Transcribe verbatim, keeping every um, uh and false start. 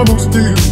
almost there.